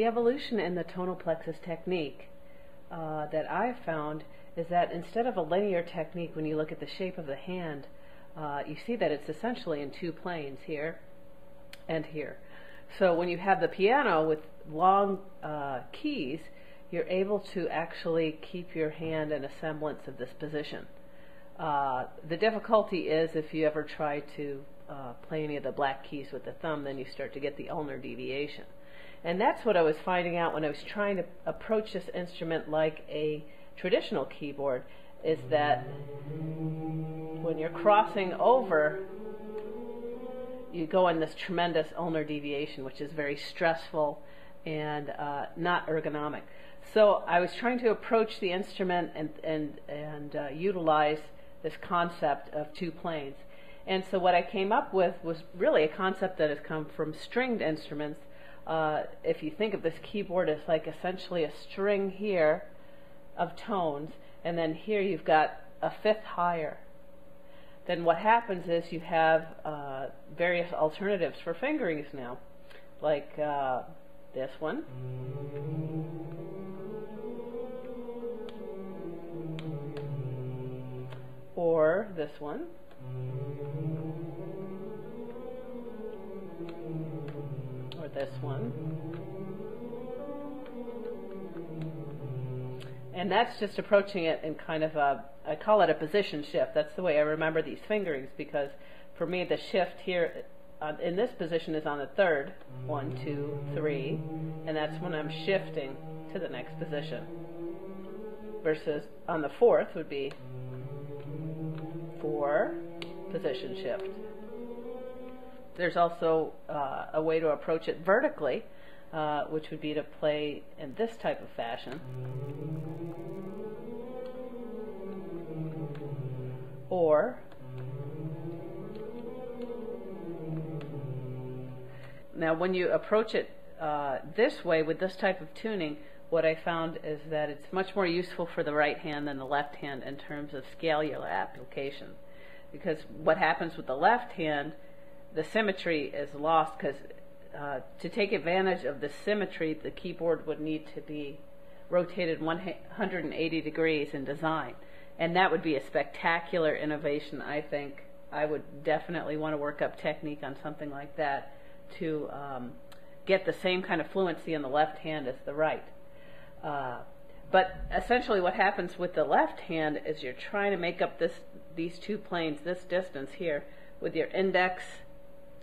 The evolution in the tonal plexus technique that I've found is that instead of a linear technique, when you look at the shape of the hand, you see that it's essentially in two planes, here and here. So when you have the piano with long keys, you're able to actually keep your hand in a semblance of this position. The difficulty is if you ever try to play any of the black keys with the thumb, then you start to get the ulnar deviation. And that's what I was finding out when I was trying to approach this instrument like a traditional keyboard, is that when you're crossing over, you go in this tremendous ulnar deviation, which is very stressful and not ergonomic. So I was trying to approach the instrument and utilize this concept of two planes. And so what I came up with was really a concept that has come from stringed instruments. If you think of this keyboard as like essentially a string here of tones, and then here you've got a fifth higher, then what happens is you have various alternatives for fingerings now, like this one, or this one, or this one. And that's just approaching it in kind of a, I call it a position shift. That's the way I remember these fingerings, because for me the shift here in this position is on the third, 1, 2, 3, and that's when I'm shifting to the next position, versus on the fourth would be 4, position shift. There's also a way to approach it vertically, which would be to play in this type of fashion, or now when you approach it this way with this type of tuning, what I found is that it's much more useful for the right hand than the left hand in terms of scalar application, because what happens with the left hand, the symmetry is lost, because to take advantage of the symmetry, the keyboard would need to be rotated 180 degrees in design, and that would be a spectacular innovation. I think I would definitely want to work up technique on something like that to get the same kind of fluency in the left hand as the right. But essentially what happens with the left hand is you're trying to make up these two planes, this distance here, with your index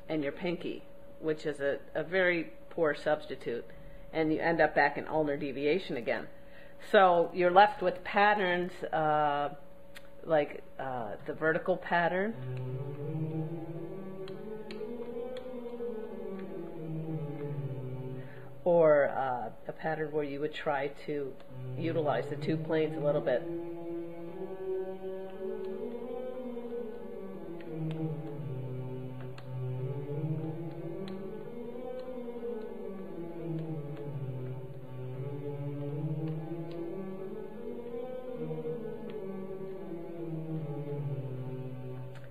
and your pinky, which is a very poor substitute, and you end up back in ulnar deviation again. So you're left with patterns like the vertical pattern, or a pattern where you would try to utilize the two planes a little bit.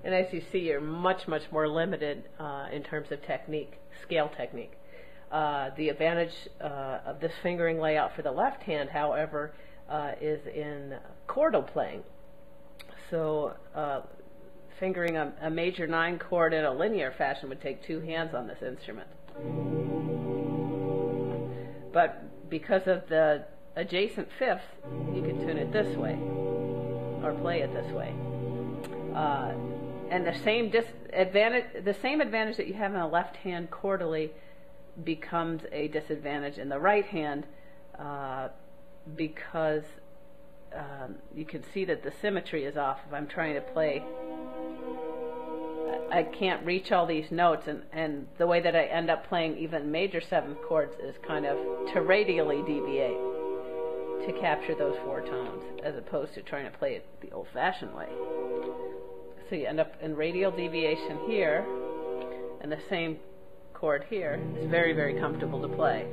And as you see, you're much, much more limited in terms of technique, scale technique. The advantage of this fingering layout for the left hand, however, is in chordal playing. So fingering a major 9 chord in a linear fashion would take two hands on this instrument. But because of the adjacent fifth, you can tune it this way, or play it this way. And the same advantage that you have in a left hand chordally becomes a disadvantage in the right hand, because you can see that the symmetry is off. If I'm trying to play, I can't reach all these notes, and the way that I end up playing even major 7th chords is kind of to radially deviate to capture those 4 tones, as opposed to trying to play it the old-fashioned way. So you end up in radial deviation here, and the same chord here. It's very, very comfortable to play.